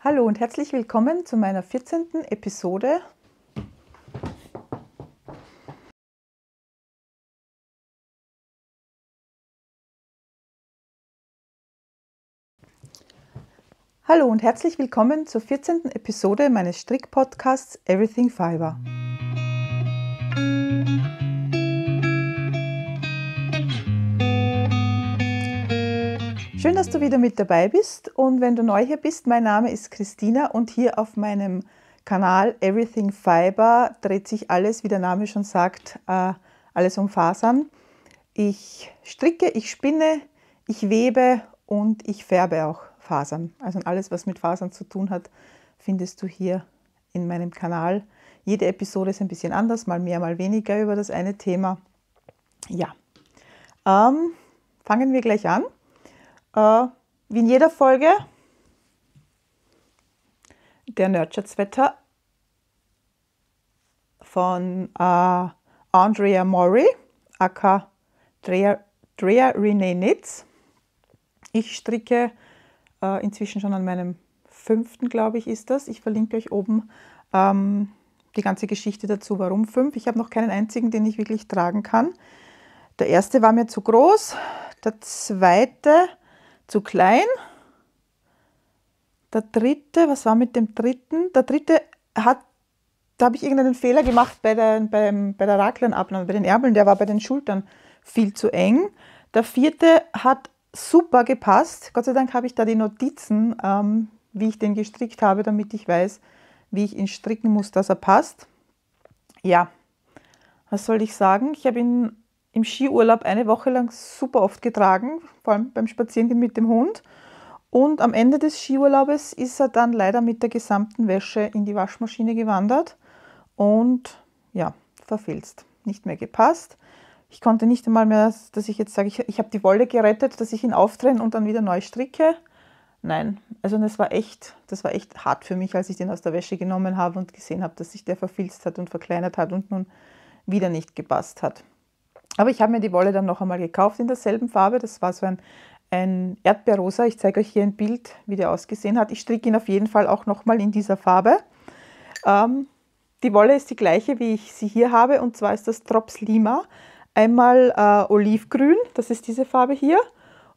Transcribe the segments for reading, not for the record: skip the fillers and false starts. Hallo und herzlich willkommen zu meiner 14. Episode. Hallo und herzlich willkommen zur 14. Episode meines Strickpodcasts Everything Fiber. Schön, dass du wieder mit dabei bist, und wenn du neu hier bist, mein Name ist Christina und hier auf meinem Kanal Everything Fiber dreht sich alles, wie der Name schon sagt, alles um Fasern. Ich stricke, ich spinne, ich webe und ich färbe auch Fasern. Also alles, was mit Fasern zu tun hat, findest du hier in meinem Kanal. Jede Episode ist ein bisschen anders, mal mehr, mal weniger über das eine Thema. Ja, fangen wir gleich an. Wie in jeder Folge der Nurtured Sweater von Andrea Mori, aka Drea Renee Nitz. Ich stricke inzwischen schon an meinem 5., glaube ich, ist das. Ich verlinke euch oben die ganze Geschichte dazu, warum 5. Ich habe noch keinen einzigen, den ich wirklich tragen kann. Der erste war mir zu groß, der zweite zu klein, der dritte, was war mit dem dritten? Der dritte hat, da habe ich irgendeinen Fehler gemacht bei der Raglanabnahme, bei den Ärmeln, der war bei den Schultern viel zu eng. Der vierte hat super gepasst, Gott sei Dank habe ich da die Notizen, wie ich den gestrickt habe, damit ich weiß, wie ich ihn stricken muss, dass er passt. Ja, was soll ich sagen, ich habe ihn im Skiurlaub eine Woche lang super oft getragen, vor allem beim Spazierengehen mit dem Hund. Und am Ende des Skiurlaubes ist er dann leider mit der gesamten Wäsche in die Waschmaschine gewandert und ja, verfilzt, nicht mehr gepasst. Ich konnte nicht einmal mehr, dass ich jetzt sage, ich habe die Wolle gerettet, dass ich ihn auftrenne und dann wieder neu stricke. Nein, also das war echt hart für mich, als ich den aus der Wäsche genommen habe und gesehen habe, dass sich der verfilzt hat und verkleinert hat und nun wieder nicht gepasst hat. Aber ich habe mir die Wolle dann noch einmal gekauft in derselben Farbe. Das war so ein Erdbeerrosa. Ich zeige euch hier ein Bild, wie der ausgesehen hat. Ich stricke ihn auf jeden Fall auch nochmal in dieser Farbe. Die Wolle ist die gleiche, wie ich sie hier habe. Und zwar ist das Drops Lima. Einmal olivgrün, das ist diese Farbe hier.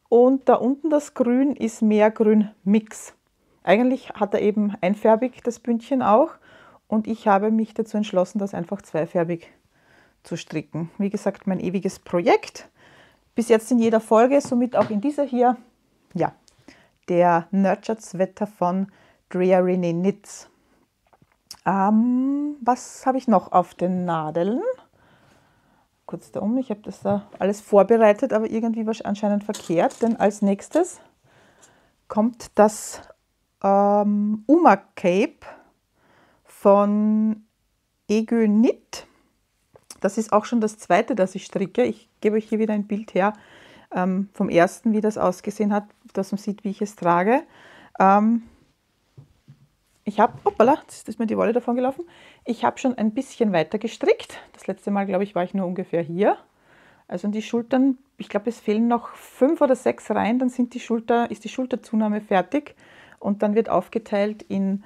Und da unten das Grün ist Meergrün-Mix. Eigentlich hat er eben einfärbig das Bündchen auch. Und ich habe mich dazu entschlossen, das einfach zweifärbig zu stricken. Wie gesagt, mein ewiges Projekt. Bis jetzt in jeder Folge, somit auch in dieser hier. Ja, der Nurtured Sweater von Drea Renee Knits. Was habe ich noch auf den Nadeln? Kurz da um, ich habe das da alles vorbereitet, aber irgendwie war es anscheinend verkehrt, denn als nächstes kommt das Umma Cape von Aegyoknit. Das ist auch schon das zweite, das ich stricke. Ich gebe euch hier wieder ein Bild her vom ersten, wie das ausgesehen hat, dass man sieht, wie ich es trage. Ich habe, hoppala, jetzt ist mir die Wolle davon gelaufen. Ich habe schon ein bisschen weiter gestrickt. Das letzte Mal, glaube ich, war ich nur ungefähr hier. Also die Schultern, ich glaube, es fehlen noch 5 oder 6 Reihen, dann sind ist die Schulterzunahme fertig und dann wird aufgeteilt in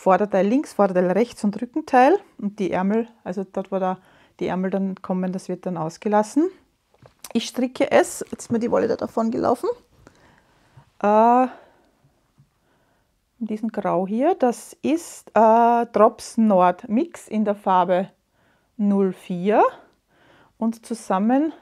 Vorderteil links, Vorderteil rechts und Rückenteil, und die Ärmel, also dort, wo da die Ärmel dann kommen, das wird dann ausgelassen. Ich stricke es, jetzt ist mir die Wolle da davon gelaufen, in diesem Grau hier, das ist Drops Nord Mix in der Farbe 04 und zusammen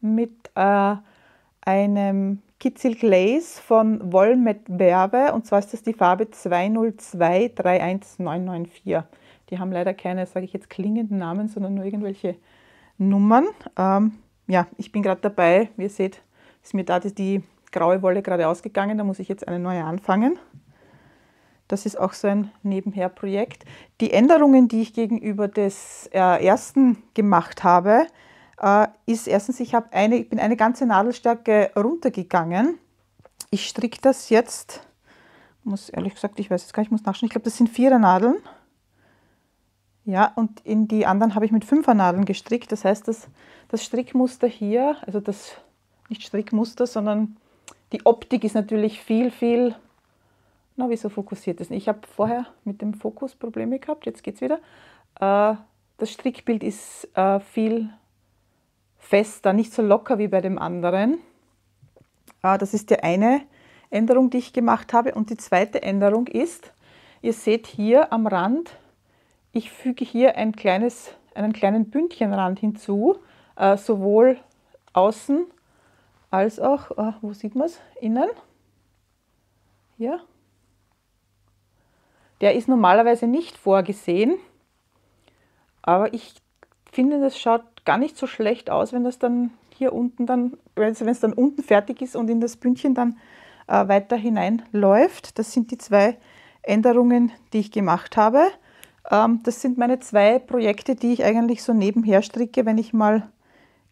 mit einem Kidsilk Lace von Wollmetverve, und zwar ist das die Farbe 202-31994. Die haben leider keine, sage ich jetzt, klingenden Namen, sondern nur irgendwelche Nummern. Ja, ich bin gerade dabei, wie ihr seht, ist mir da die graue Wolle gerade ausgegangen, da muss ich jetzt eine neue anfangen. Das ist auch so ein Nebenher-Projekt. Die Änderungen, die ich gegenüber des ersten gemacht habe, ist erstens, ich bin eine ganze Nadelstärke runtergegangen. Ich stricke das jetzt, muss ehrlich gesagt, ich weiß jetzt gar nicht, ich muss nachschauen, ich glaube, das sind 4er Nadeln. Ja, und in die anderen habe ich mit 5er Nadeln gestrickt. Das heißt, das Strickmuster hier, also das, nicht Strickmuster, sondern die Optik ist natürlich viel, viel Na, wieso fokussiert das nicht? Ich habe vorher mit dem Fokus Probleme gehabt, jetzt geht es wieder. Das Strickbild ist viel fester, nicht so locker wie bei dem anderen. Das ist die eine Änderung, die ich gemacht habe. Und die zweite Änderung ist, ihr seht hier am Rand, ich füge hier einen kleinen Bündchenrand hinzu, sowohl außen als auch, wo sieht man es, innen. Hier. Der ist normalerweise nicht vorgesehen, aber ich finde, das schaut gar nicht so schlecht aus, wenn das dann hier unten dann, wenn es dann unten fertig ist und in das Bündchen dann weiter hineinläuft. Das sind die zwei Änderungen, die ich gemacht habe. Das sind meine zwei Projekte, die ich eigentlich so nebenher stricke, wenn ich mal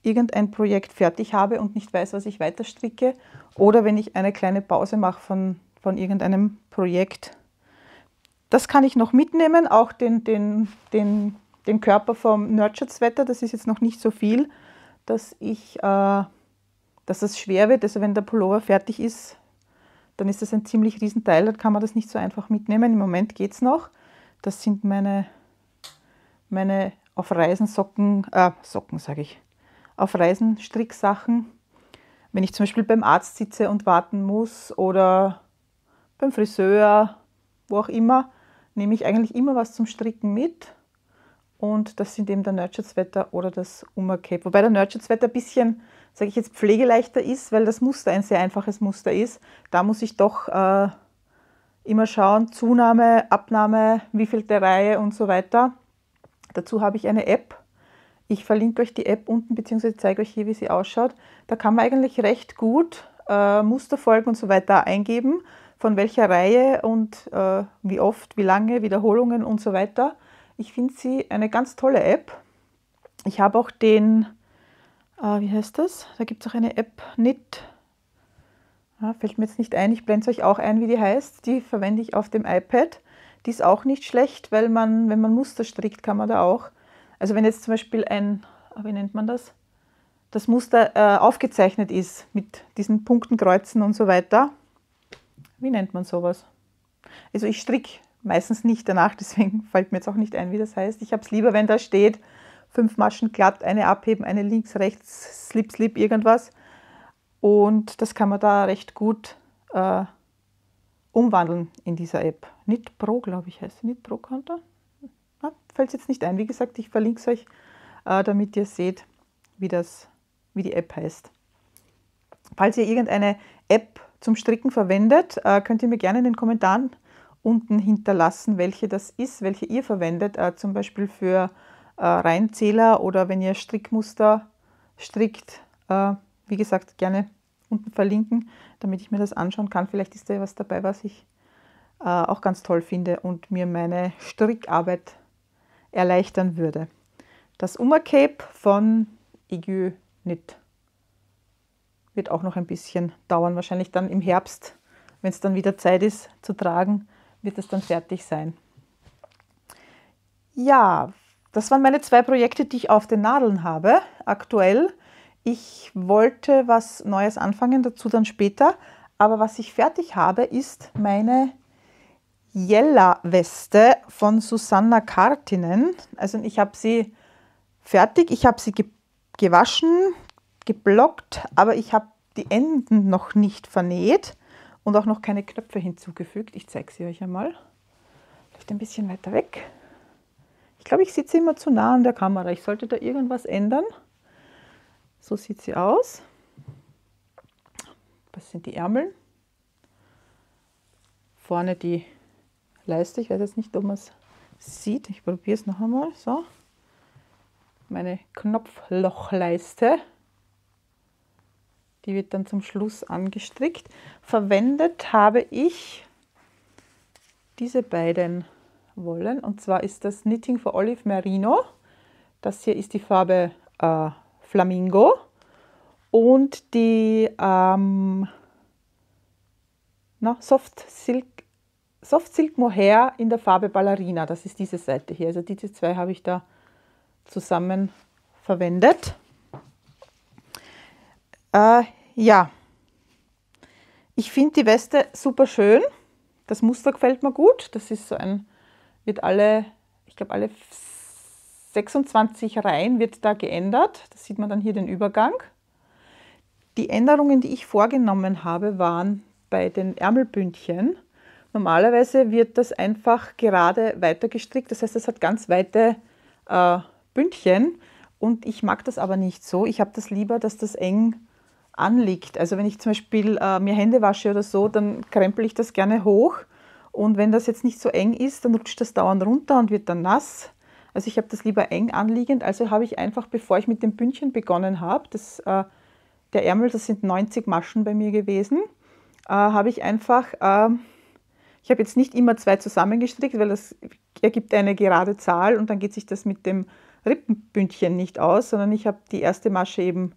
irgendein Projekt fertig habe und nicht weiß, was ich weiter stricke, oder wenn ich eine kleine Pause mache von irgendeinem Projekt. Das kann ich noch mitnehmen, auch den Körper vom Nurtured Sweater, das ist jetzt noch nicht so viel, dass es schwer wird. Also wenn der Pullover fertig ist, dann ist das ein ziemlich riesen Teil, dann kann man das nicht so einfach mitnehmen. Im Moment geht es noch. Das sind meine auf Reisen Socken sage ich, auf Reisen Stricksachen. Wenn ich zum Beispiel beim Arzt sitze und warten muss oder beim Friseur, wo auch immer, nehme ich eigentlich immer was zum Stricken mit. Und das sind eben der Nurtured Sweater oder das Umma Cape. Wobei der Nurtured Sweater ein bisschen, sage ich jetzt, pflegeleichter ist, weil das Muster ein sehr einfaches Muster ist. Da muss ich doch immer schauen, Zunahme, Abnahme, wievielte Reihe und so weiter. Dazu habe ich eine App. Ich verlinke euch die App unten, beziehungsweise zeige euch hier, wie sie ausschaut. Da kann man eigentlich recht gut Musterfolgen und so weiter eingeben, von welcher Reihe und wie oft, wie lange, Wiederholungen und so weiter. Ich finde sie eine ganz tolle App. Ich habe auch den, wie heißt das? Da gibt es auch eine App, Knit. Ja, fällt mir jetzt nicht ein, ich blende es euch auch ein, wie die heißt. Die verwende ich auf dem iPad. Die ist auch nicht schlecht, weil man, wenn man Muster strickt, kann man da auch. Also wenn jetzt zum Beispiel ein, wie nennt man das? Das Muster aufgezeichnet ist mit diesen Punkten, Kreuzen und so weiter. Wie nennt man sowas? Also ich stricke meistens nicht danach, deswegen fällt mir jetzt auch nicht ein, wie das heißt. Ich habe es lieber, wenn da steht, 5 Maschen glatt, eine abheben, eine links, rechts, slip, slip, irgendwas. Und das kann man da recht gut umwandeln in dieser App. Knit Pro, glaube ich, heißt sie. Knit Pro Konto? Fällt es jetzt nicht ein. Wie gesagt, ich verlinke es euch, damit ihr seht, wie die App heißt. Falls ihr irgendeine App zum Stricken verwendet, könnt ihr mir gerne in den Kommentaren unten hinterlassen, welche das ist, welche ihr verwendet, zum Beispiel für Reihenzähler oder wenn ihr Strickmuster strickt, wie gesagt, gerne unten verlinken, damit ich mir das anschauen kann. Vielleicht ist da was dabei, was ich auch ganz toll finde und mir meine Strickarbeit erleichtern würde. Das Umma Cape von Aegyoknit wird auch noch ein bisschen dauern, wahrscheinlich dann im Herbst, wenn es dann wieder Zeit ist zu tragen, wird es dann fertig sein. Ja, das waren meine zwei Projekte, die ich auf den Nadeln habe aktuell. Ich wollte was Neues anfangen, dazu dann später. Aber was ich fertig habe, ist meine Jiellah Weste von Susanna Kaartinen. Also ich habe sie fertig, ich habe sie gewaschen, geblockt, aber ich habe die Enden noch nicht vernäht und auch noch keine Knöpfe hinzugefügt. Ich zeige sie euch einmal. Vielleicht ein bisschen weiter weg. Ich glaube, ich sitze immer zu nah an der Kamera. Ich sollte da irgendwas ändern. So sieht sie aus. Das sind die Ärmel. Vorne die Leiste. Ich weiß jetzt nicht, ob man es sieht. Ich probiere es noch einmal. So. Meine Knopflochleiste. Die wird dann zum Schluss angestrickt. Verwendet habe ich diese beiden Wollen. Und zwar ist das Knitting for Olive Merino. Das hier ist die Farbe Flamingo. Und die Soft Silk Mohair in der Farbe Ballerina. Das ist diese Seite hier. Also diese zwei habe ich da zusammen verwendet. Ja, ich finde die Weste super schön. Das Muster gefällt mir gut. Das ist so ein, wird alle, ich glaube alle 26 Reihen wird da geändert. Das sieht man dann hier den Übergang. Die Änderungen, die ich vorgenommen habe, waren bei den Ärmelbündchen. Normalerweise wird das einfach gerade weiter gestrickt. Das heißt, es hat ganz weite Bündchen und ich mag das aber nicht so. Ich habe das lieber, dass das eng anliegt. Also wenn ich zum Beispiel mir Hände wasche oder so, dann krempel ich das gerne hoch. Und wenn das jetzt nicht so eng ist, dann rutscht das dauernd runter und wird dann nass. Also ich habe das lieber eng anliegend. Also habe ich einfach, bevor ich mit dem Bündchen begonnen habe, der Ärmel, das sind 90 Maschen bei mir gewesen, habe ich einfach, ich habe jetzt nicht immer zwei zusammengestrickt, weil das ergibt eine gerade Zahl und dann geht sich das mit dem Rippenbündchen nicht aus, sondern ich habe die erste Masche eben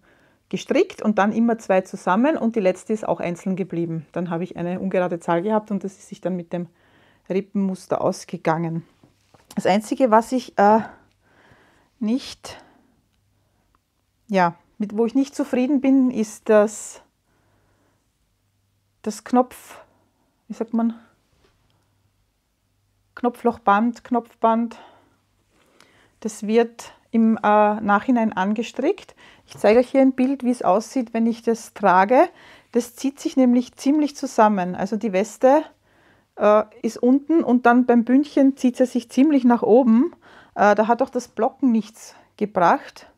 gestrickt und dann immer zwei zusammen und die letzte ist auch einzeln geblieben. Dann habe ich eine ungerade Zahl gehabt und das ist sich dann mit dem Rippenmuster ausgegangen. Das Einzige, was ich wo ich nicht zufrieden bin, ist das Knopf, wie sagt man, Knopfband. Das wird im Nachhinein angestrickt. Ich zeige euch hier ein Bild, wie es aussieht, wenn ich das trage. Das zieht sich nämlich ziemlich zusammen. Also die Weste ist unten und dann beim Bündchen zieht sie sich ziemlich nach oben. Da hat auch das Blocken nichts gebracht.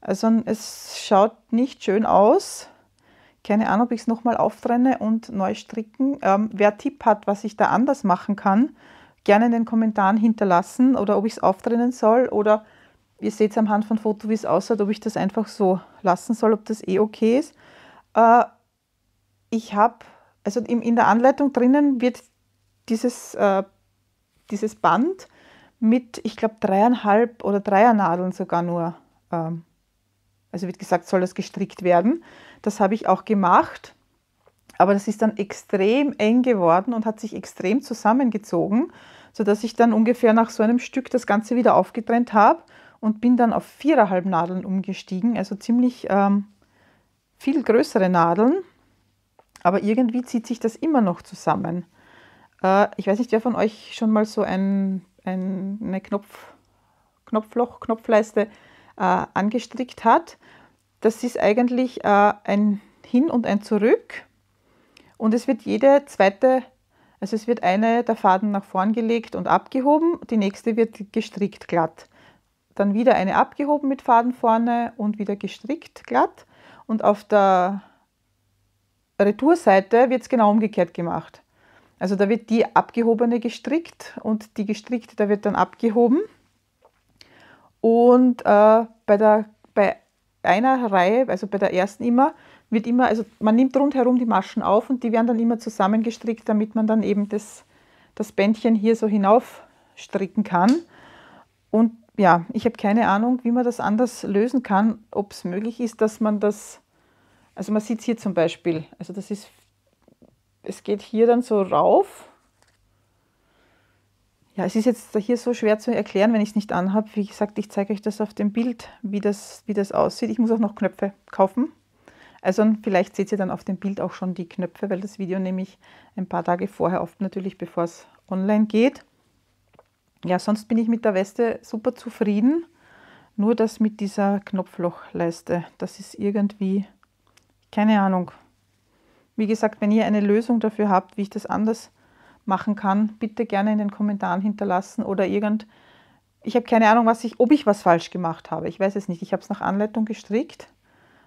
Also es schaut nicht schön aus. Keine Ahnung, ob ich es nochmal auftrenne und neu stricken. Wer Tipp hat, was ich da anders machen kann, gerne in den Kommentaren hinterlassen oder ob ich es auftrennen soll oder ihr seht es am Hand von Foto, wie es aussieht, ob ich das einfach so lassen soll, ob das eh okay ist. Ich habe, also in der Anleitung drinnen wird dieses Band mit, ich glaube, 3,5 oder 3er Nadeln sogar nur also wird gesagt, soll das gestrickt werden. Das habe ich auch gemacht, aber das ist dann extrem eng geworden und hat sich extrem zusammengezogen, sodass ich dann ungefähr nach so einem Stück das Ganze wieder aufgetrennt habe und bin dann auf 4,5 Nadeln umgestiegen, also ziemlich viel größere Nadeln, aber irgendwie zieht sich das immer noch zusammen. Ich weiß nicht, wer von euch schon mal so eine Knopfleiste angestrickt hat. Das ist eigentlich ein Hin und ein Zurück und es wird jede zweite, also es wird eine der Faden nach vorn gelegt und abgehoben, die nächste wird gestrickt glatt. Dann wieder eine abgehoben mit Faden vorne und wieder gestrickt glatt und auf der Retourseite wird es genau umgekehrt gemacht. Also da wird die abgehobene gestrickt und die gestrickte, da wird dann abgehoben. Und bei einer Reihe, also bei der ersten immer, wird immer, also man nimmt rundherum die Maschen auf und die werden dann immer zusammengestrickt, damit man dann eben das Bändchen hier so hinauf stricken kann. Und ja, ich habe keine Ahnung, wie man das anders lösen kann, ob es möglich ist, dass man das, also man sieht es hier zum Beispiel, also das ist, es geht hier dann so rauf. Ja, es ist jetzt hier so schwer zu erklären, wenn ich es nicht anhabe. Wie gesagt, ich zeige euch das auf dem Bild, wie das aussieht. Ich muss auch noch Knöpfe kaufen. Also vielleicht seht ihr dann auf dem Bild auch schon die Knöpfe, weil das Video nehme ich ein paar Tage vorher auf, natürlich bevor es online geht. Ja, sonst bin ich mit der Weste super zufrieden. Nur das mit dieser Knopflochleiste, das ist irgendwie, keine Ahnung. Wie gesagt, wenn ihr eine Lösung dafür habt, wie ich das anders machen kann, bitte gerne in den Kommentaren hinterlassen oder ich habe keine Ahnung, ob ich was falsch gemacht habe, ich weiß es nicht, ich habe es nach Anleitung gestrickt,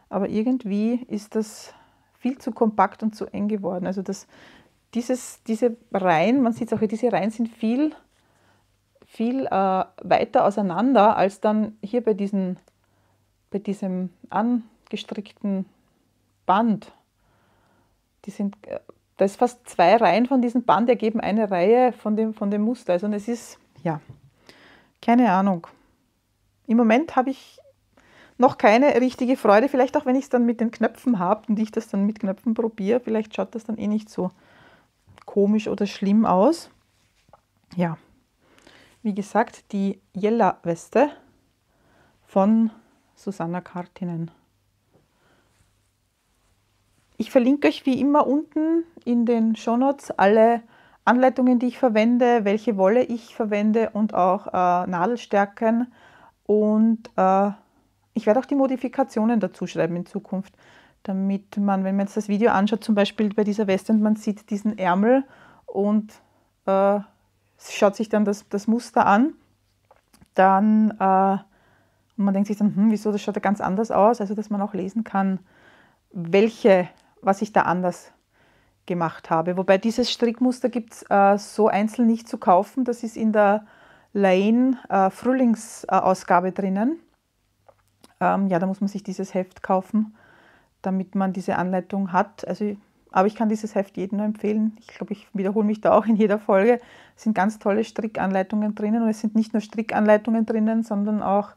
aber irgendwie ist das viel zu kompakt und zu eng geworden, also diese Reihen, man sieht es auch hier, diese Reihen sind viel weiter auseinander als dann hier bei diesem angestrickten Band, da ist fast 2 Reihen von diesem Band ergeben eine Reihe von dem Muster. Also es ist, ja, keine Ahnung. Im Moment habe ich noch keine richtige Freude. Vielleicht auch, wenn ich es dann mit den Knöpfen habe und ich das dann mit Knöpfen probiere. Vielleicht schaut das dann eh nicht so komisch oder schlimm aus. Ja, wie gesagt, die Jiellah Weste von Susanna Kaartinen. Ich verlinke euch wie immer unten in den Shownotes alle Anleitungen, die ich verwende, welche Wolle ich verwende und auch Nadelstärken. Und ich werde auch die Modifikationen dazu schreiben in Zukunft, damit man, wenn man jetzt das Video anschaut, zum Beispiel bei dieser Weste, und man sieht diesen Ärmel und schaut sich dann das Muster an, dann und man denkt sich dann, wieso, das schaut ja ganz anders aus, also dass man auch lesen kann, was ich da anders gemacht habe. Wobei dieses Strickmuster gibt es so einzeln nicht zu kaufen, das ist in der Lane Frühlingsausgabe drinnen. Ja, da muss man sich dieses Heft kaufen, damit man diese Anleitung hat. Also, aber ich kann dieses Heft jedem nur empfehlen. Ich glaube, ich wiederhole mich da auch in jeder Folge. Es sind ganz tolle Strickanleitungen drinnen und es sind nicht nur Strickanleitungen drinnen, sondern auch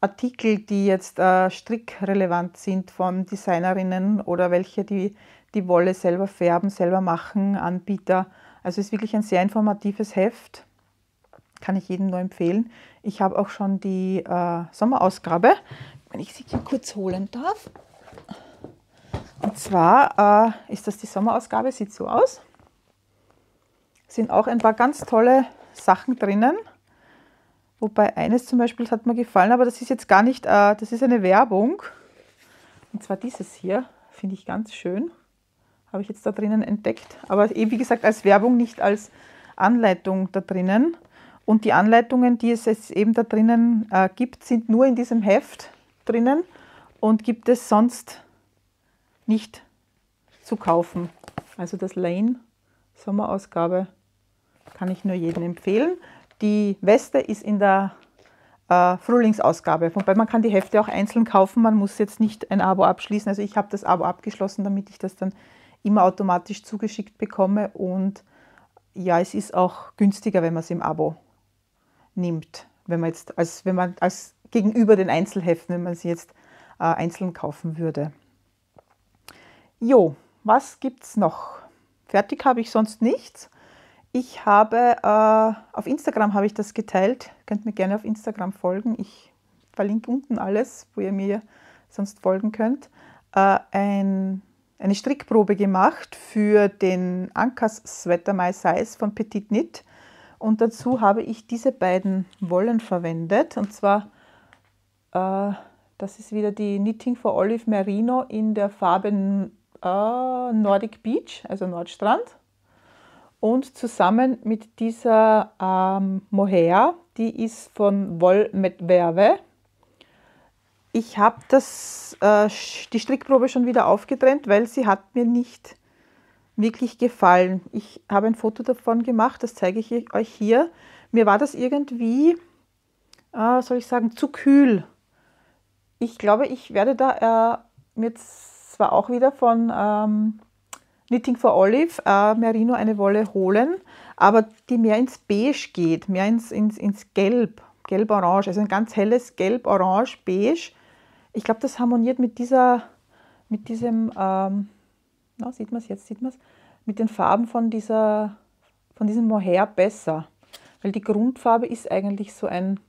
Artikel, die jetzt strickrelevant sind von Designerinnen oder welche, die die Wolle selber färben, selber machen, Anbieter. Also es ist wirklich ein sehr informatives Heft. Kann ich jedem nur empfehlen. Ich habe auch schon die Sommerausgabe, wenn ich sie hier kurz holen darf. Und zwar ist das die Sommerausgabe, sieht so aus. Sind auch ein paar ganz tolle Sachen drinnen. Wobei eines zum Beispiel hat mir gefallen, aber das ist jetzt gar nicht, das ist eine Werbung. Und zwar dieses hier, finde ich ganz schön. Habe ich jetzt da drinnen entdeckt. Aber eben wie gesagt als Werbung, nicht als Anleitung da drinnen. Und die Anleitungen, die es jetzt eben da drinnen gibt, sind nur in diesem Heft drinnen und gibt es sonst nicht zu kaufen. Also das Lane Sommerausgabe kann ich nur jedem empfehlen. Die Weste ist in der Frühlingsausgabe, wobei man kann die Hefte auch einzeln kaufen, man muss jetzt nicht ein Abo abschließen. Also ich habe das Abo abgeschlossen, damit ich das dann immer automatisch zugeschickt bekomme. Und ja, es ist auch günstiger, wenn man es im Abo nimmt, wenn man gegenüber den Einzelheften, wenn man sie jetzt einzeln kaufen würde. Jo, was gibt es noch? Fertig habe ich sonst nichts. Ich habe, auf Instagram habe ich das geteilt. Ihr könnt mir gerne auf Instagram folgen. Ich verlinke unten alles, wo ihr mir sonst folgen könnt. Eine Strickprobe gemacht für den Anker's Sweater My Size von Petite Knit. Und dazu habe ich diese beiden Wollen verwendet. Und zwar, das ist wieder die Knitting for Olive Merino in der Farbe Nordic Beach, also Nordstrand. Und zusammen mit dieser Mohair, die ist von Wollmetverve. Ich habe die Strickprobe schon wieder aufgetrennt, weil sie hat mir nicht wirklich gefallen. Ich habe ein Foto davon gemacht, das zeige ich euch hier. Mir war das irgendwie, soll ich sagen, zu kühl. Ich glaube, ich werde da mir zwar auch wieder von Knitting for Olive Merino eine Wolle holen, aber die mehr ins Beige geht, mehr ins Gelb, Gelb-Orange, also ein ganz helles Gelb-Orange-Beige. Ich glaube, das harmoniert mit diesem, na, sieht man es jetzt, mit den Farben von diesem Mohair besser, weil die Grundfarbe ist eigentlich so ein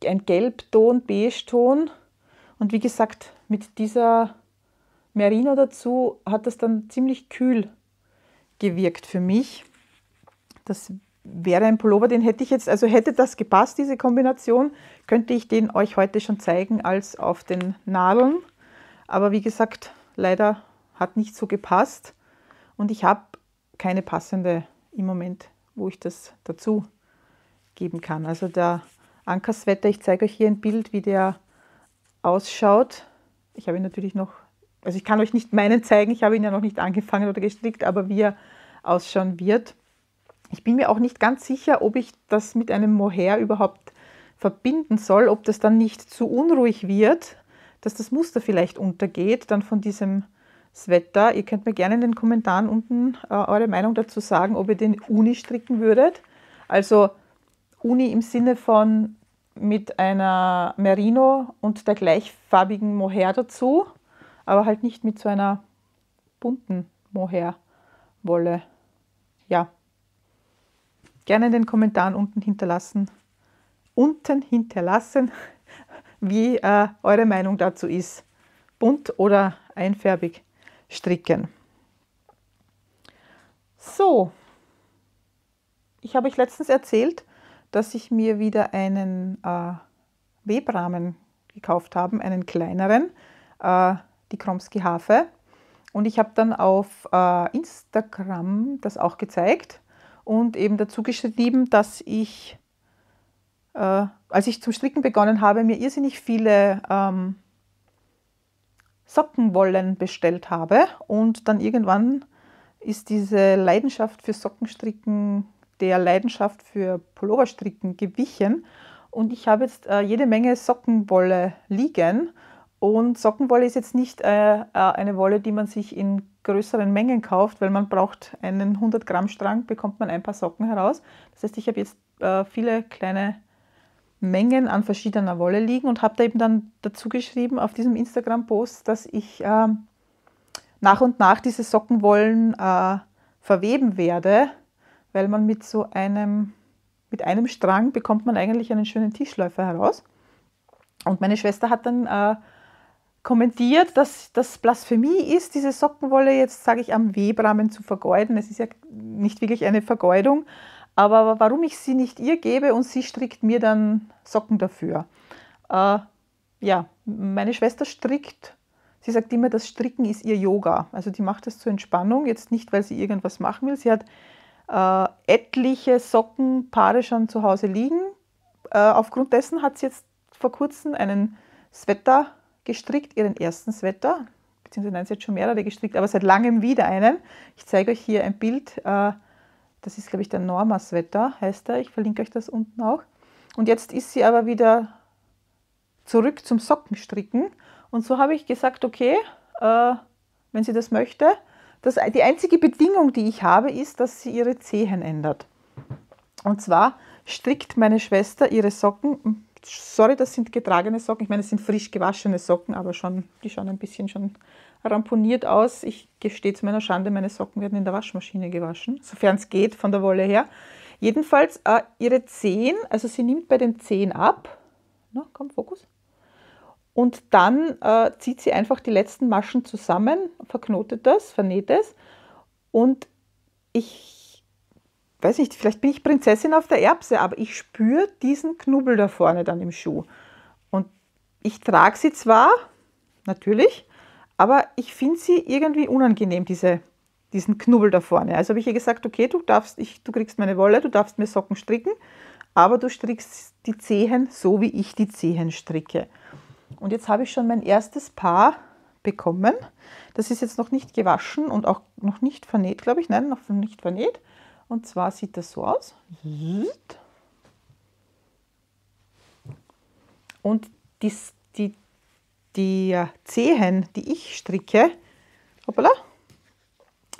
Gelbton, Beigeton, und wie gesagt, mit dieser Merino dazu hat das dann ziemlich kühl gewirkt für mich. Das wäre ein Pullover, den hätte ich jetzt, also hätte das gepasst, diese Kombination, könnte ich den euch heute schon zeigen als auf den Nadeln. Aber wie gesagt, leider hat nicht so gepasst und ich habe keine passende im Moment, wo ich das dazu geben kann. Also der Anker's Sweater, ich zeige euch hier ein Bild, wie der ausschaut. Ich habe ihn natürlich noch, also ich kann euch nicht meinen zeigen, ich habe ihn ja noch nicht angefangen oder gestrickt, aber wie er ausschauen wird. Ich bin mir auch nicht ganz sicher, ob ich das mit einem Mohair überhaupt verbinden soll, ob das dann nicht zu unruhig wird, dass das Muster vielleicht untergeht, dann von diesem Sweater. Ihr könnt mir gerne in den Kommentaren unten eure Meinung dazu sagen, ob ihr den Uni stricken würdet. Also Uni im Sinne von mit einer Merino und der gleichfarbigen Mohair dazu, aber halt nicht mit so einer bunten Mohair-Wolle. Ja. Gerne in den Kommentaren unten hinterlassen, wie eure Meinung dazu ist. Bunt oder einfärbig stricken. So, Ich habe euch letztens erzählt, dass ich mir wieder einen Webrahmen gekauft habe, einen kleineren, die Kromski-Harfe. Und ich habe dann auf Instagram das auch gezeigt und eben dazu geschrieben, dass ich, als ich zum Stricken begonnen habe, mir irrsinnig viele Sockenwollen bestellt habe. Und dann irgendwann ist diese Leidenschaft für Sockenstricken der Leidenschaft für Pulloverstricken gewichen. Und ich habe jetzt jede Menge Sockenwolle liegen. Und Sockenwolle ist jetzt nicht eine Wolle, die man sich in größeren Mengen kauft, weil man braucht einen 100-Gramm-Strang, bekommt man ein paar Socken heraus. Das heißt, ich habe jetzt viele kleine Mengen an verschiedener Wolle liegen und habe da eben dann dazu geschrieben auf diesem Instagram-Post, dass ich nach und nach diese Sockenwollen verweben werde, weil man mit so einem, Strang bekommt man eigentlich einen schönen Tischläufer heraus. Und meine Schwester hat dann kommentiert, dass das Blasphemie ist, diese Sockenwolle jetzt, sage ich, am Webrahmen zu vergeuden. Es ist ja nicht wirklich eine Vergeudung, aber warum ich sie nicht ihr gebe und sie strickt mir dann Socken dafür. Ja, meine Schwester strickt, sie sagt immer, das Stricken ist ihr Yoga. Also die macht das zur Entspannung, jetzt nicht, weil sie irgendwas machen will. Sie hat etliche Sockenpaare schon zu Hause liegen. Aufgrund dessen hat sie jetzt vor kurzem einen Sweater gestrickt, ihren ersten Sweater, beziehungsweise nein, sie hat schon mehrere gestrickt, aber seit langem wieder einen. Ich zeige euch hier ein Bild, das ist, glaube ich, der Norma-Sweater, heißt er. Ich verlinke euch das unten auch. Und jetzt ist sie aber wieder zurück zum Sockenstricken. Und so habe ich gesagt, okay, wenn sie das möchte, die einzige Bedingung, die ich habe, ist, dass sie ihre Zehen ändert. Und zwar strickt meine Schwester ihre Socken. Sorry, das sind getragene Socken. Ich meine, es sind frisch gewaschene Socken, aber schon, die schauen ein bisschen schon ramponiert aus. Ich gestehe zu meiner Schande, meine Socken werden in der Waschmaschine gewaschen, sofern es geht von der Wolle her. Jedenfalls ihre Zehen, also sie nimmt bei den Zehen ab. Na, komm, Fokus. Und dann zieht sie einfach die letzten Maschen zusammen, verknotet das, vernäht es. Und ich weiß nicht, vielleicht bin ich Prinzessin auf der Erbse, aber ich spüre diesen Knubbel da vorne dann im Schuh. Und ich trage sie zwar, natürlich, aber ich finde sie irgendwie unangenehm, diesen Knubbel da vorne. Also habe ich ihr gesagt, okay, du kriegst meine Wolle, du darfst mir Socken stricken, aber du strickst die Zehen so, wie ich die Zehen stricke. Und jetzt habe ich schon mein erstes Paar bekommen. Das ist jetzt noch nicht gewaschen und auch noch nicht vernäht, glaube ich. Nein, noch nicht vernäht. Und zwar sieht das so aus. Und die Zehen, die ich stricke, hoppala,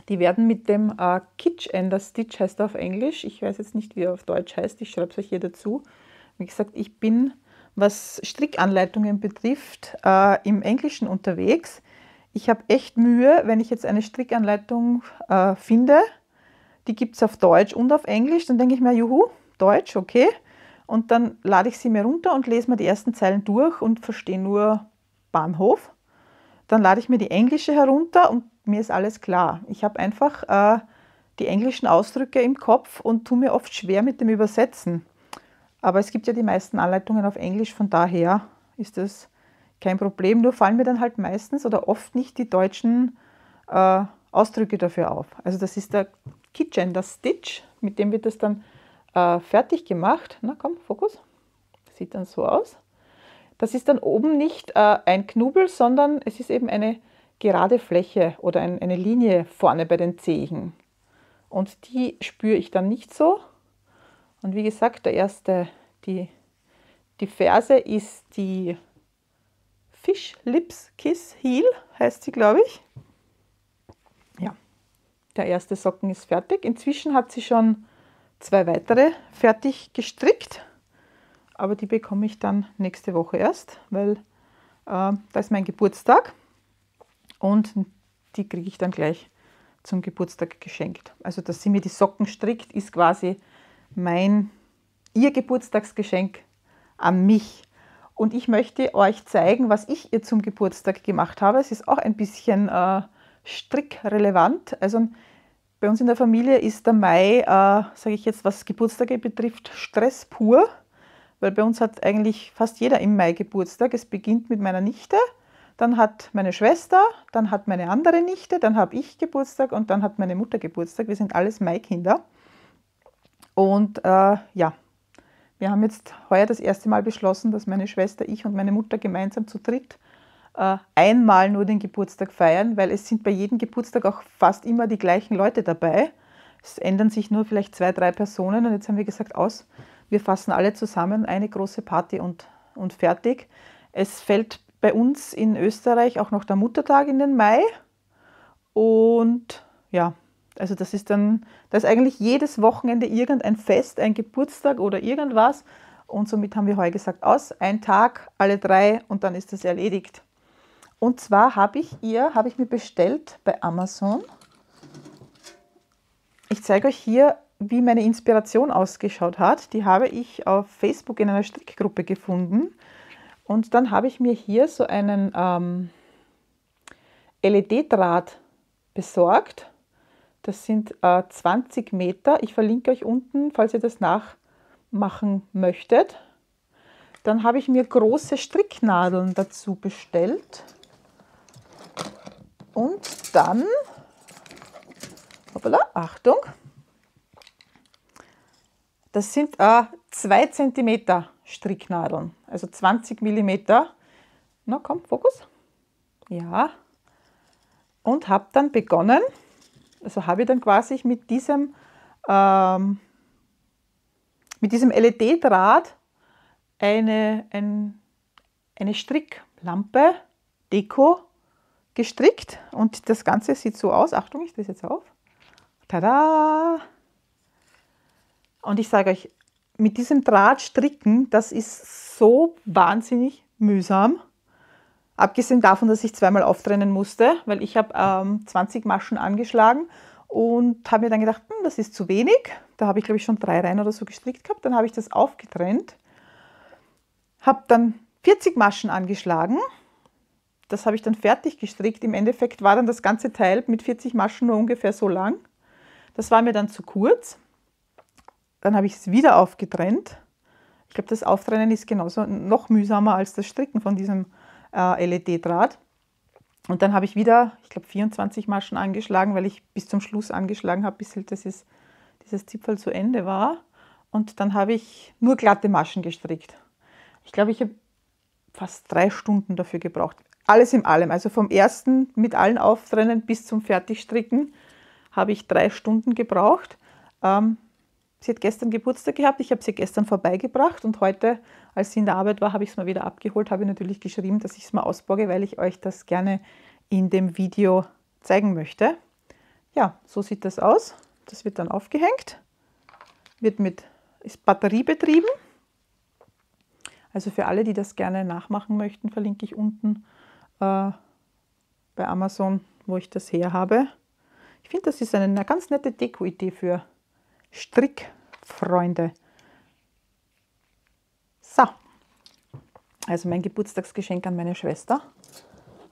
die werden mit dem Kitchener Stitch, heißt er auf Englisch. Ich weiß jetzt nicht, wie er auf Deutsch heißt. Ich schreibe es euch hier dazu. Wie gesagt, ich bin, was Strickanleitungen betrifft, im Englischen unterwegs. Ich habe echt Mühe, wenn ich jetzt eine Strickanleitung finde. Die gibt es auf Deutsch und auf Englisch. Dann denke ich mir, juhu, Deutsch, okay. Und dann lade ich sie mir runter und lese mir die ersten Zeilen durch und verstehe nur Bahnhof. Dann lade ich mir die englische herunter und mir ist alles klar. Ich habe einfach die englischen Ausdrücke im Kopf und tue mir oft schwer mit dem Übersetzen. Aber es gibt ja die meisten Anleitungen auf Englisch, von daher ist das kein Problem. Nur fallen mir dann halt meistens oder oft nicht die deutschen Ausdrücke dafür auf. Also das ist der Kitchener Stitch, mit dem wird das dann fertig gemacht. Na komm, Fokus. Sieht dann so aus. Das ist dann oben nicht ein Knubbel, sondern es ist eben eine gerade Fläche oder eine Linie vorne bei den Zehen. Und die spüre ich dann nicht so. Und wie gesagt, die Ferse ist die Fish Lips Kiss Heel, heißt sie, glaube ich. Der erste Socken ist fertig. Inzwischen hat sie schon zwei weitere fertig gestrickt, aber die bekomme ich dann nächste Woche erst, weil da ist mein Geburtstag und die kriege ich dann gleich zum Geburtstag geschenkt. Also, dass sie mir die Socken strickt, ist quasi ihr Geburtstagsgeschenk an mich. Und ich möchte euch zeigen, was ich ihr zum Geburtstag gemacht habe. Es ist auch ein bisschen strickrelevant. Also Bei uns in der Familie ist der Mai, sage ich jetzt, was Geburtstage betrifft, Stress pur. Weil bei uns hat eigentlich fast jeder im Mai Geburtstag. Es beginnt mit meiner Nichte, dann hat meine Schwester, dann hat meine andere Nichte, dann habe ich Geburtstag und dann hat meine Mutter Geburtstag. Wir sind alles Mai-Kinder. Und ja, wir haben jetzt heuer das erste Mal beschlossen, dass meine Schwester, ich und meine Mutter gemeinsam zu dritt einmal nur den Geburtstag feiern, weil es sind bei jedem Geburtstag auch fast immer die gleichen Leute dabei. Es ändern sich nur vielleicht 2, 3 Personen und jetzt haben wir gesagt, aus, wir fassen alle zusammen, eine große Party und fertig. Es fällt bei uns in Österreich auch noch der Muttertag in den Mai und ja, also das ist dann, da ist eigentlich jedes Wochenende irgendein Fest, ein Geburtstag oder irgendwas und somit haben wir heuer gesagt, aus, ein Tag, alle 3 und dann ist das erledigt. Und zwar habe ich mir bestellt bei Amazon, ich zeige euch hier, wie meine Inspiration ausgeschaut hat. Die habe ich auf Facebook in einer Strickgruppe gefunden. Und dann habe ich mir hier so einen LED-Draht besorgt. Das sind 20 Meter. Ich verlinke euch unten, falls ihr das nachmachen möchtet. Dann habe ich mir große Stricknadeln dazu bestellt. Und dann, hoppala, Achtung, das sind 2 cm Stricknadeln, also 20 mm. Na komm, Fokus. Ja. Und habe dann begonnen, also habe ich dann quasi mit diesem LED-Draht eine Stricklampe, Deko gestrickt. Und das Ganze sieht so aus. Achtung, ich drehe es jetzt auf. Tada! Und ich sage euch, mit diesem Draht stricken, das ist so wahnsinnig mühsam. Abgesehen davon, dass ich zweimal auftrennen musste, weil ich habe 20 Maschen angeschlagen und habe mir dann gedacht, das ist zu wenig. Da habe ich, glaube ich, schon 3 Reihen oder so gestrickt gehabt. Dann habe ich das aufgetrennt, habe dann 40 Maschen angeschlagen. Das habe ich dann fertig gestrickt. Im Endeffekt war dann das ganze Teil mit 40 Maschen nur ungefähr so lang. Das war mir dann zu kurz. Dann habe ich es wieder aufgetrennt. Ich glaube, das Auftrennen ist genauso noch mühsamer als das Stricken von diesem LED-Draht. Und dann habe ich wieder, ich glaube, 24 Maschen angeschlagen, weil ich bis zum Schluss angeschlagen habe, bis halt dieses Zipfel zu Ende war. Und dann habe ich nur glatte Maschen gestrickt. Ich glaube, ich habe fast 3 Stunden dafür gebraucht. Alles in allem, also vom ersten mit allen Auftrennen bis zum Fertigstricken habe ich 3 Stunden gebraucht. Sie hat gestern Geburtstag gehabt, ich habe sie gestern vorbeigebracht und heute, als sie in der Arbeit war, habe ich es mal wieder abgeholt, habe natürlich geschrieben, dass ich es mal ausborge, weil ich euch das gerne in dem Video zeigen möchte. Ja, so sieht das aus. Das wird dann aufgehängt, ist batteriebetrieben. Also für alle, die das gerne nachmachen möchten, verlinke ich unten bei Amazon, wo ich das her habe. Ich finde, das ist eine ganz nette Deko-Idee für Strickfreunde. So, also mein Geburtstagsgeschenk an meine Schwester.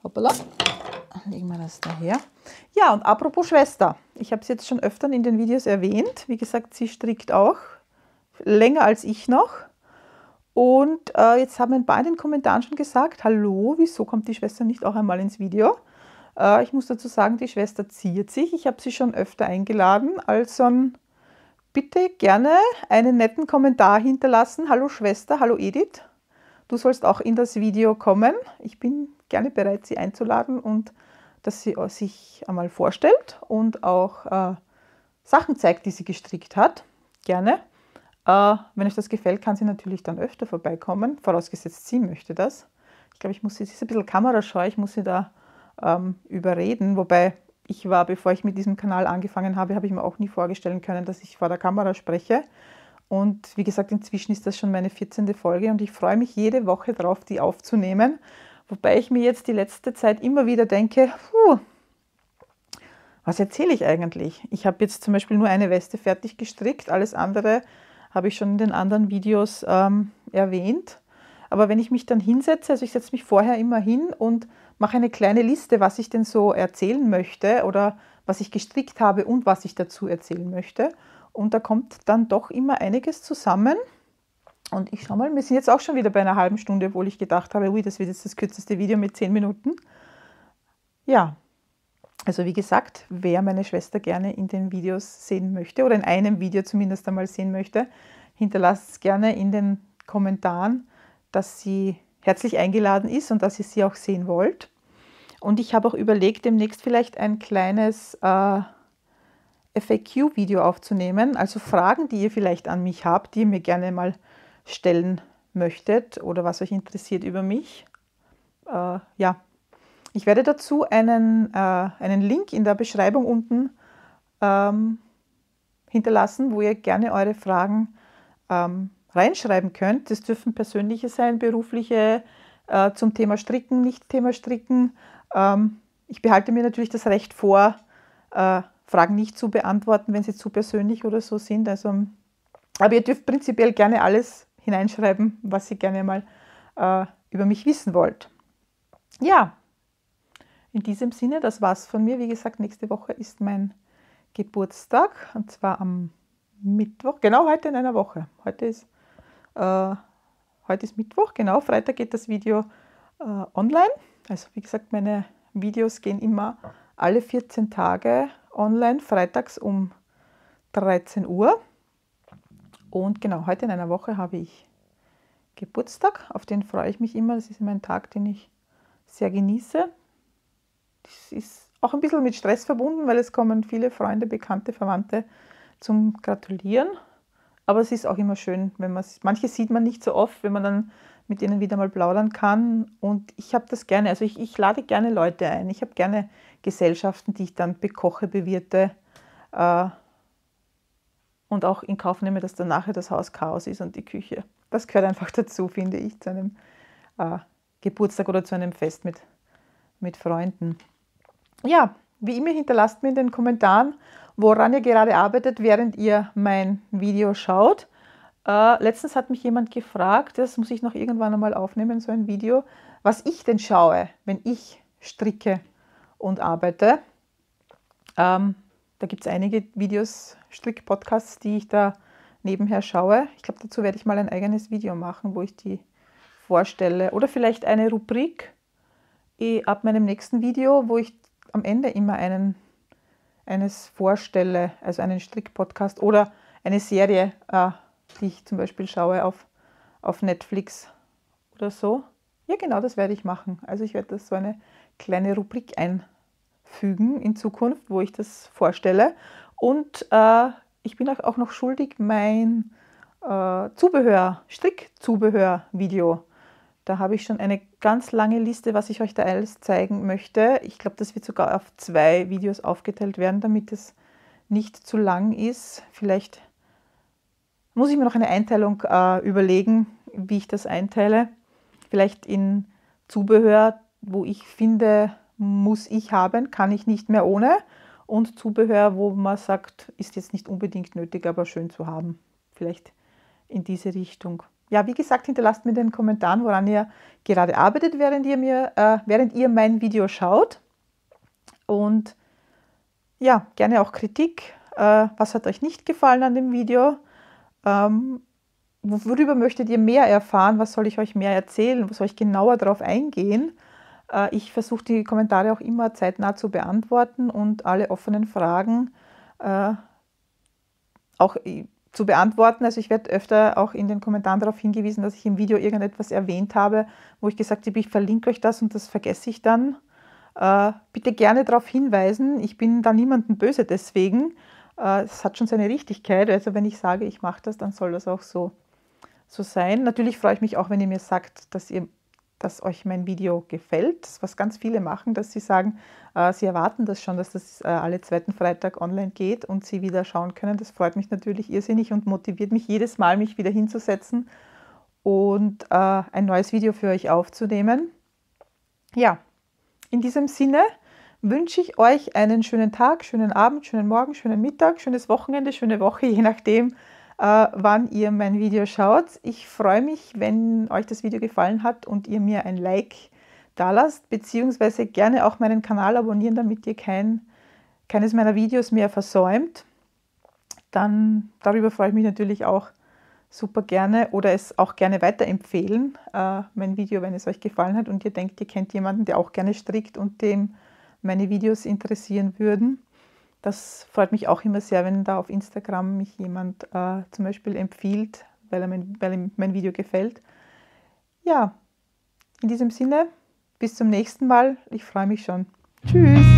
Hoppala, legen wir das daher. Ja, und apropos Schwester, ich habe es jetzt schon öfter in den Videos erwähnt. Wie gesagt, sie strickt auch länger als ich noch. Und jetzt haben ein paar in den Kommentaren schon gesagt, hallo, wieso kommt die Schwester nicht auch einmal ins Video? Ich muss dazu sagen, die Schwester ziert sich. Ich habe sie schon öfter eingeladen, als so ein bitte gerne einen netten Kommentar hinterlassen. Hallo Schwester, hallo Edith. Du sollst auch in das Video kommen. Ich bin gerne bereit, sie einzuladen und dass sie sich einmal vorstellt und auch Sachen zeigt, die sie gestrickt hat. Gerne. Wenn euch das gefällt, kann sie natürlich dann öfter vorbeikommen, vorausgesetzt sie möchte das. Ich glaube, sie ist ein bisschen kamerascheu, ich muss sie da überreden, wobei... Ich war, bevor ich mit diesem Kanal angefangen habe, habe ich mir auch nie vorstellen können, dass ich vor der Kamera spreche. Und wie gesagt, inzwischen ist das schon meine 14. Folge und ich freue mich jede Woche drauf, die aufzunehmen. Wobei ich mir jetzt die letzte Zeit immer wieder denke, was erzähle ich eigentlich? Ich habe jetzt zum Beispiel nur eine Weste fertig gestrickt, alles andere habe ich schon in den anderen Videos erwähnt. Aber wenn ich mich dann hinsetze, also ich setze mich vorher immer hin und mache eine kleine Liste, was ich denn so erzählen möchte oder was ich gestrickt habe und was ich dazu erzählen möchte. Und da kommt dann doch immer einiges zusammen. Und ich schaue mal, wir sind jetzt auch schon wieder bei einer halben Stunde, obwohl ich gedacht habe, ui, das wird jetzt das kürzeste Video mit 10 Minuten. Ja, also wie gesagt, wer meine Schwester gerne in den Videos sehen möchte oder in einem Video zumindest einmal sehen möchte, hinterlasst es gerne in den Kommentaren, dass sie herzlich eingeladen ist und dass ihr sie auch sehen wollt. Und ich habe auch überlegt, demnächst vielleicht ein kleines FAQ-Video aufzunehmen, also Fragen, die ihr vielleicht an mich habt, die ihr mir gerne mal stellen möchtet oder was euch interessiert über mich. Ja, ich werde dazu einen Link in der Beschreibung unten hinterlassen, wo ihr gerne eure Fragen reinschreiben könnt. Das dürfen persönliche sein, berufliche, zum Thema Stricken, nicht Thema Stricken. Ich behalte mir natürlich das Recht vor, Fragen nicht zu beantworten, wenn sie zu persönlich oder so sind. Also, aber ihr dürft prinzipiell gerne alles hineinschreiben, was ihr gerne mal über mich wissen wollt. Ja, in diesem Sinne, das war's von mir. Wie gesagt, nächste Woche ist mein Geburtstag und zwar am Mittwoch, genau heute in einer Woche. Heute ist Mittwoch, genau, Freitag geht das Video online. Also wie gesagt, meine Videos gehen immer alle 14 Tage online, freitags um 13 Uhr. Und genau, heute in einer Woche habe ich Geburtstag, auf den freue ich mich immer. Das ist immer ein Tag, den ich sehr genieße. Das ist auch ein bisschen mit Stress verbunden, weil es kommen viele Freunde, Bekannte, Verwandte zum Gratulieren. Aber es ist auch immer schön, wenn man manche sieht man nicht so oft, wenn man dann mit ihnen wieder mal plaudern kann. Und ich habe das gerne, also ich lade gerne Leute ein. Ich habe gerne Gesellschaften, die ich dann bekoche, bewirte und auch in Kauf nehme, dass dann nachher das Haus Chaos ist und die Küche. Das gehört einfach dazu, finde ich, zu einem Geburtstag oder zu einem Fest mit Freunden. Ja, wie immer hinterlasst mir in den Kommentaren, woran ihr gerade arbeitet, während ihr mein Video schaut. Letztens hat mich jemand gefragt, das muss ich noch irgendwann einmal aufnehmen, so ein Video, was ich denn schaue, wenn ich stricke und arbeite. Da gibt es einige Videos, Strick-Podcasts, die ich da nebenher schaue. Ich glaube, dazu werde ich mal ein eigenes Video machen, wo ich die vorstelle. Oder vielleicht eine Rubrik ab meinem nächsten Video, wo ich am Ende immer eines vorstelle, also einen Strick-Podcast oder eine Serie, die ich zum Beispiel schaue auf Netflix oder so. Ja genau, das werde ich machen. Also ich werde das so eine kleine Rubrik einfügen in Zukunft, wo ich das vorstelle. Und ich bin auch noch schuldig mein Strick-Zubehör-Video. Da habe ich schon eine ganz lange Liste, was ich euch da alles zeigen möchte. Ich glaube, das wird sogar auf 2 Videos aufgeteilt werden, damit es nicht zu lang ist. Vielleicht muss ich mir noch eine Einteilung überlegen, wie ich das einteile. Vielleicht in Zubehör, wo ich finde, muss ich haben, kann ich nicht mehr ohne. Und Zubehör, wo man sagt, ist jetzt nicht unbedingt nötig, aber schön zu haben. Vielleicht in diese Richtung. Ja, wie gesagt, hinterlasst mir in den Kommentaren, woran ihr gerade arbeitet, während ihr mein Video schaut. Und ja, gerne auch Kritik. Was hat euch nicht gefallen an dem Video? Worüber möchtet ihr mehr erfahren? Was soll ich euch mehr erzählen? Was soll ich genauer darauf eingehen? Ich versuche die Kommentare auch immer zeitnah zu beantworten und alle offenen Fragen auch zu beantworten. Also ich werde öfter auch in den Kommentaren darauf hingewiesen, dass ich im Video irgendetwas erwähnt habe, wo ich gesagt habe, ich verlinke euch das und das vergesse ich dann. Bitte gerne darauf hinweisen, ich bin da niemandem böse deswegen. Es hat schon seine Richtigkeit, also wenn ich sage, ich mache das, dann soll das auch so sein. Natürlich freue ich mich auch, wenn ihr mir sagt, dass euch mein Video gefällt, das, was ganz viele machen, dass sie sagen, sie erwarten das schon, dass das alle 2. Freitag online geht und sie wieder schauen können. Das freut mich natürlich irrsinnig und motiviert mich jedes Mal, mich wieder hinzusetzen und ein neues Video für euch aufzunehmen. Ja, in diesem Sinne wünsche ich euch einen schönen Tag, schönen Abend, schönen Morgen, schönen Mittag, schönes Wochenende, schöne Woche, je nachdem, wann ihr mein Video schaut. Ich freue mich, wenn euch das Video gefallen hat und ihr mir ein Like da lasst, beziehungsweise gerne auch meinen Kanal abonnieren, damit ihr kein keines meiner Videos mehr versäumt, dann darüber freue ich mich natürlich auch super gerne oder es auch gerne weiterempfehlen, mein Video, wenn es euch gefallen hat und ihr denkt, ihr kennt jemanden, der auch gerne strickt und dem meine Videos interessieren würden. Das freut mich auch immer sehr, wenn da auf Instagram mich jemand zum Beispiel empfiehlt, weil ihm mein Video gefällt. Ja, in diesem Sinne, bis zum nächsten Mal. Ich freue mich schon. Tschüss!